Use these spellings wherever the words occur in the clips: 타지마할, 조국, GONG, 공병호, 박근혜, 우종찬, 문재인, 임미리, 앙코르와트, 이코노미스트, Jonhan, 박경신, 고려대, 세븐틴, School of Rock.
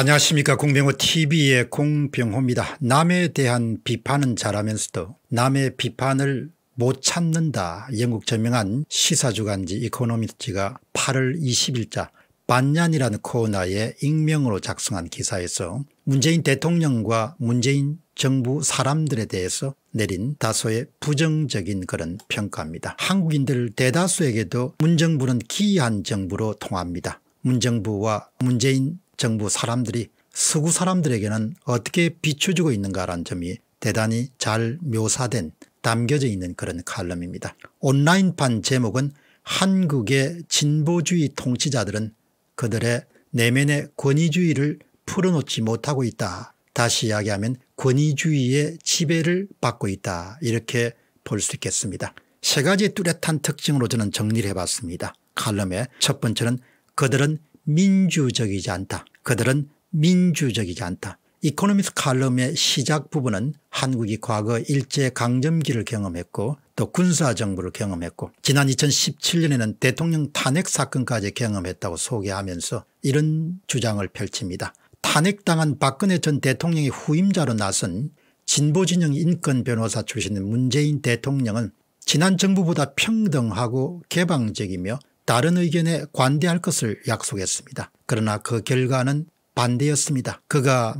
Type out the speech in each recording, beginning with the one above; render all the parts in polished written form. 안녕하십니까. 공병호TV의 공병호입니다. 남에 대한 비판은 잘하면서도 남의 비판을 못 참는다. 영국 저명한 시사주간지 이코노미스트가 8월 20일자 반년이라는 코너에 익명으로 작성한 기사에서 문재인 대통령과 문재인 정부 사람들에 대해서 내린 다소의 부정적인 그런 평가입니다. 한국인들 대다수에게도 문정부는 기이한 정부로 통합니다. 문정부와 문재인 정부 사람들이 서구 사람들에게는 어떻게 비춰주고 있는가라는 점이 대단히 잘 묘사된 담겨져 있는 그런 칼럼입니다. 온라인판 제목은 한국의 진보주의 통치자들은 그들의 내면의 권위주의를 풀어놓지 못하고 있다. 다시 이야기하면 권위주의의 지배를 받고 있다. 이렇게 볼 수 있겠습니다. 세 가지 뚜렷한 특징으로 저는 정리를 해봤습니다. 칼럼의 첫 번째는 그들은 민주적이지 않다. 그들은 민주적이지 않다. 이코노미스트 칼럼의 시작 부분은 한국이 과거 일제강점기를 경험했고 또 군사정부를 경험했고 지난 2017년에는 대통령 탄핵 사건까지 경험했다고 소개하면서 이런 주장을 펼칩니다. 탄핵당한 박근혜 전 대통령의 후임자로 나선 진보진영 인권변호사 출신인 문재인 대통령은 지난 정부보다 평등하고 개방적이며 다른 의견에 관대할 것을 약속했습니다. 그러나 그 결과는 반대였습니다. 그가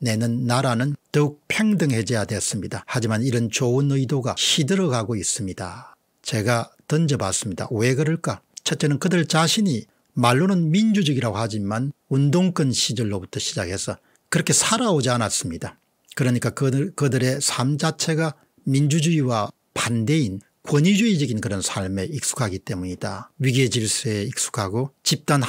내는 나라는 더욱 평등해져야 됐습니다. 하지만 이런 좋은 의도가 시들어가고 있습니다. 제가 던져봤습니다. 왜 그럴까? 첫째는 그들 자신이 말로는 민주적이라고 하지만 운동권 시절로부터 시작해서 그렇게 살아오지 않았습니다. 그러니까 그들의 삶 자체가 민주주의와 반대인 권위주의적인 그런 삶에 익숙하기 때문이다. 위계 질서에 익숙하고 집단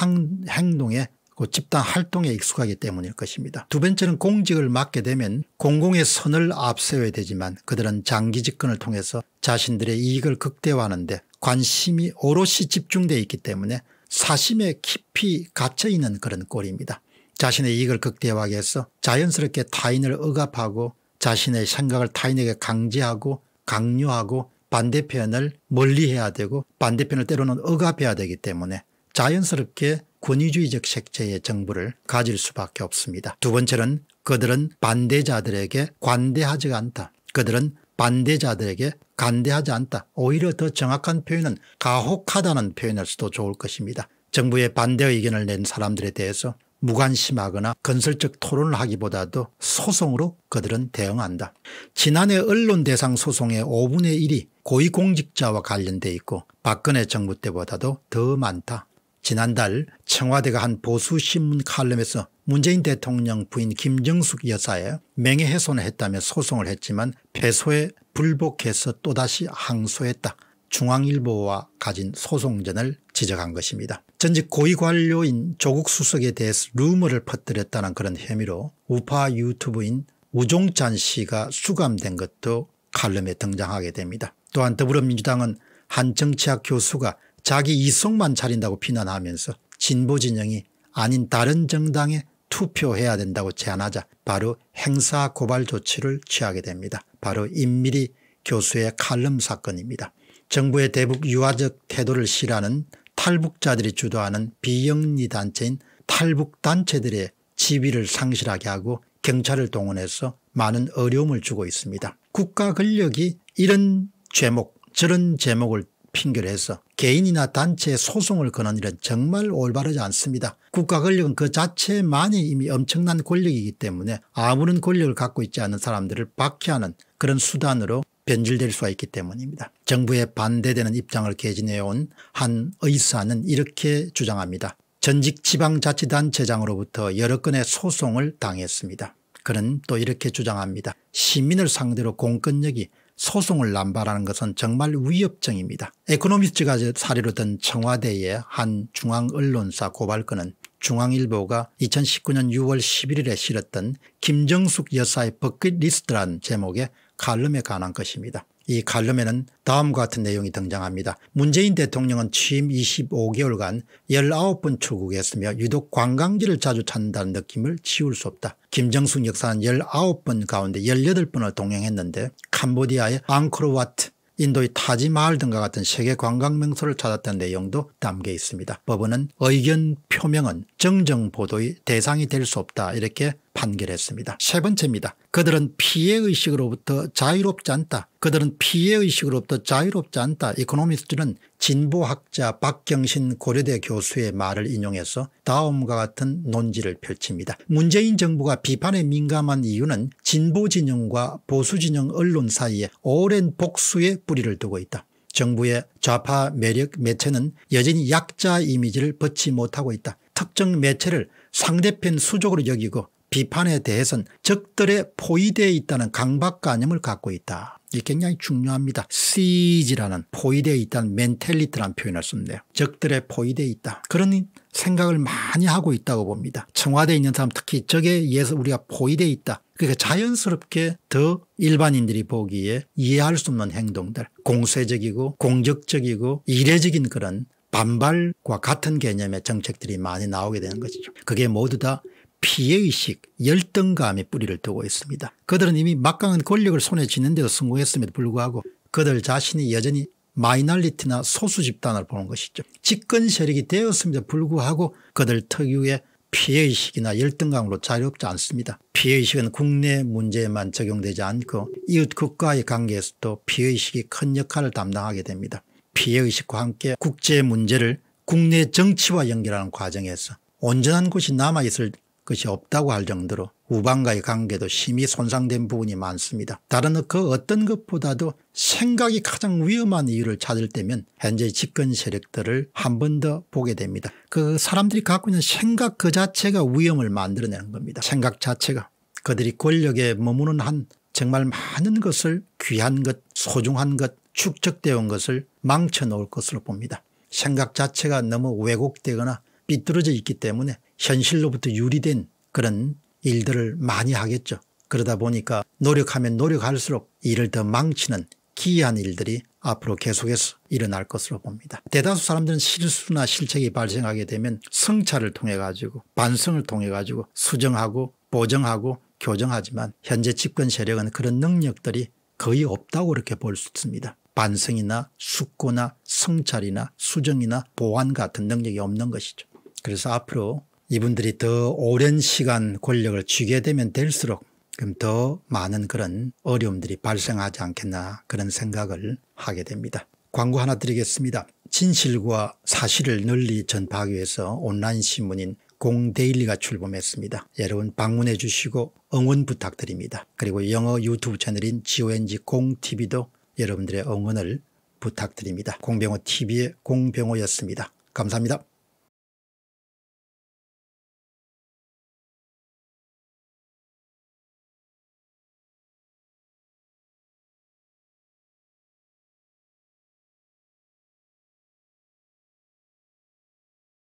행동에 집단 활동에 익숙하기 때문일 것입니다. 두 번째는 공직을 맡게 되면 공공의 선을 앞세워야 되지만 그들은 장기 집권을 통해서 자신들의 이익을 극대화하는데 관심이 오롯이 집중되어 있기 때문에 사심에 깊이 갇혀있는 그런 꼴입니다. 자신의 이익을 극대화하기 위해서 자연스럽게 타인을 억압하고 자신의 생각을 타인에게 강제하고 강요하고 반대편을 멀리해야 되고 반대편을 때로는 억압해야 되기 때문에 자연스럽게 권위주의적 색채의 정부를 가질 수밖에 없습니다. 두 번째는 그들은 반대자들에게 관대하지 않다. 그들은 반대자들에게 간대하지 않다. 오히려 더 정확한 표현은 가혹하다는 표현일 수도 좋을 것입니다. 정부의 반대 의견을 낸 사람들에 대해서 무관심하거나 건설적 토론을 하기보다도 소송으로 그들은 대응한다. 지난해 언론대상 소송의 5분의 1이 고위공직자와 관련돼 있고 박근혜 정부 때보다도 더 많다. 지난달 청와대가 한 보수신문 칼럼에서 문재인 대통령 부인 김정숙 여사의 명예훼손을 했다며 소송을 했지만 패소에 불복해서 또다시 항소했다. 중앙일보와 가진 소송전을 지적한 것입니다. 전직 고위관료인 조국 수석에 대해서 루머를 퍼뜨렸다는 그런 혐의로 우파 유튜브인 우종찬 씨가 수감된 것도 칼럼에 등장하게 됩니다. 또한 더불어민주당은 한 정치학 교수가 자기 이성만 차린다고 비난하면서 진보진영이 아닌 다른 정당에 투표해야 된다고 제안하자 바로 행사고발 조치를 취하게 됩니다. 바로 임미리 교수의 칼럼 사건입니다. 정부의 대북 유화적 태도를 싫어하는 탈북자들이 주도하는 비영리 단체인 탈북단체들의 지위를 상실하게 하고 경찰을 동원해서 많은 어려움을 주고 있습니다. 국가 권력이 이런 제목 저런 제목을 핑계로 해서 개인이나 단체에 소송을 거는 일은 정말 올바르지 않습니다. 국가 권력은 그 자체만이 이미 엄청난 권력이기 때문에 아무런 권력을 갖고 있지 않은 사람들을 박해하는 그런 수단으로 변질될 수가 있기 때문입니다. 정부에 반대되는 입장을 개진해온 한 의사는 이렇게 주장합니다. 전직 지방자치단체장으로부터 여러 건의 소송을 당했습니다. 그는 또 이렇게 주장합니다. 시민을 상대로 공권력이 소송을 남발하는 것은 정말 위협적입니다. 이코노미스트가 사례로 든 청와대의 한 중앙언론사 고발건은 중앙일보가 2019년 6월 11일에 실었던 김정숙 여사의 버킷리스트라는 제목의 칼럼에 관한 것입니다. 이 칼럼에는 다음과 같은 내용이 등장합니다. 문재인 대통령은 취임 25개월간 19번 출국했으며 유독 관광지를 자주 찾는다는 느낌을 지울 수 없다. 김정숙 여사는 19번 가운데 18번을 동행했는데 캄보디아의 앙코르와트, 인도의 타지마할 등과 같은 세계 관광 명소를 찾았다는 내용도 담겨 있습니다. 법원은 의견 표명은 정정보도의 대상이 될 수 없다 이렇게 판결했습니다. 세 번째입니다. 그들은 피해의식으로부터 자유롭지 않다. 그들은 피해의식으로부터 자유롭지 않다. 이코노미스트는 진보학자 박경신 고려대 교수의 말을 인용해서 다음과 같은 논지를 펼칩니다. 문재인 정부가 비판에 민감한 이유는 진보진영과 보수진영 언론 사이에 오랜 복수의 뿌리를 두고 있다. 정부의 좌파 매력 매체는 여전히 약자 이미지를 벗지 못하고 있다. 특정 매체를 상대편 수족으로 여기고 비판에 대해선 적들에 포위되어 있다는 강박관념을 갖고 있다. 이게 굉장히 중요합니다. 시즈라는 포위되어 있다는 멘탈리티라는 표현을 썼네요. 적들에 포위되어 있다. 그런 생각을 많이 하고 있다고 봅니다. 청와대에 있는 사람 특히 적에 의해서 우리가 포위되어 있다. 그러니까 자연스럽게 더 일반인들이 보기에 이해할 수 없는 행동들, 공세적이고 공격적이고 이례적인 그런 반발과 같은 개념의 정책들이 많이 나오게 되는 것이죠. 그게 모두 다 피해의식, 열등감의 뿌리를 두고 있습니다. 그들은 이미 막강한 권력을 손에 쥐는 데도 성공했음에도 불구하고 그들 자신이 여전히 마이너리티나 소수 집단을 보는 것이죠. 집권 세력이 되었음에도 불구하고 그들 특유의 피해의식이나 열등감으로 자유롭지 않습니다. 피해의식은 국내 문제에만 적용되지 않고 이웃 국가의 관계에서도 피해의식이 큰 역할을 담당하게 됩니다. 피해의식과 함께 국제 문제를 국내 정치와 연결하는 과정에서 온전한 곳이 남아있을 것이 없다고 할 정도로 우방과의 관계도 심히 손상된 부분이 많습니다. 다른 그 어떤 것보다도 생각이 가장 위험한 이유를 찾을 때면 현재 집권 세력들을 한 번 더 보게 됩니다. 그 사람들이 갖고 있는 생각 그 자체가 위험을 만들어내는 겁니다. 생각 자체가 그들이 권력에 머무는 한 정말 많은 것을 귀한 것, 소중한 것, 축적되어 온 것을 망쳐놓을 것으로 봅니다. 생각 자체가 너무 왜곡되거나 삐뚤어져 있기 때문에 현실로부터 유리된 그런 일들을 많이 하겠죠. 그러다 보니까 노력하면 노력할수록 일을 더 망치는 기이한 일들이 앞으로 계속해서 일어날 것으로 봅니다. 대다수 사람들은 실수나 실책이 발생하게 되면 성찰을 통해 가지고 반성을 통해 가지고 수정하고 보정하고 교정하지만 현재 집권 세력은 그런 능력들이 거의 없다고 그렇게 볼 수 있습니다. 반성이나 숙고나 성찰이나 수정이나 보완 같은 능력이 없는 것이죠. 그래서 앞으로 이분들이 더 오랜 시간 권력을 쥐게 되면 될수록 그럼 더 많은 그런 어려움들이 발생하지 않겠나 그런 생각을 하게 됩니다. 광고 하나 드리겠습니다. 진실과 사실을 널리 전파하기 위해서 온라인 신문인 공데일리가 출범했습니다. 여러분 방문해 주시고 응원 부탁드립니다. 그리고 영어 유튜브 채널인 GONG 공TV도 여러분들의 응원을 부탁드립니다. 공병호 TV의 공병호였습니다. 감사합니다.